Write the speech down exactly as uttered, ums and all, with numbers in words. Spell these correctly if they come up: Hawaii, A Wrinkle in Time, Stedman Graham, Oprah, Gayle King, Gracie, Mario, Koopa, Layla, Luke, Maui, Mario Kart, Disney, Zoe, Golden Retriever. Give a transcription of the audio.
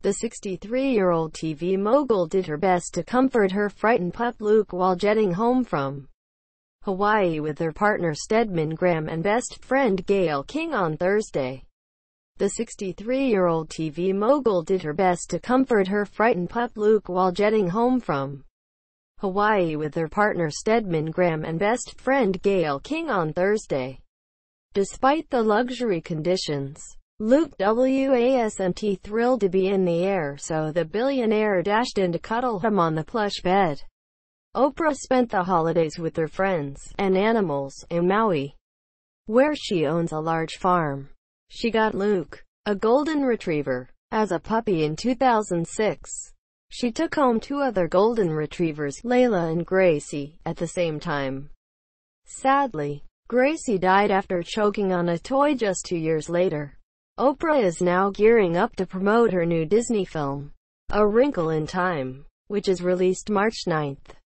The sixty-three-year-old T V mogul did her best to comfort her frightened pup Luke while jetting home from Hawaii with her partner Stedman Graham and best friend Gayle King on Thursday. The sixty-three-year-old T V mogul did her best to comfort her frightened pup Luke while jetting home from Hawaii with her partner Stedman Graham and best friend Gayle King on Thursday. Despite the luxury conditions, Luke wasn't thrilled to be in the air, so the billionaire dashed in to cuddle him on the plush bed. Oprah spent the holidays with her friends and animals in Maui, where she owns a large farm. She got Luke, a golden retriever, as a puppy in two thousand six. She took home two other golden retrievers, Layla and Gracie, at the same time. Sadly, Gracie died after choking on a toy just two years later. Oprah is now gearing up to promote her new Disney film, A Wrinkle in Time, which is released March ninth.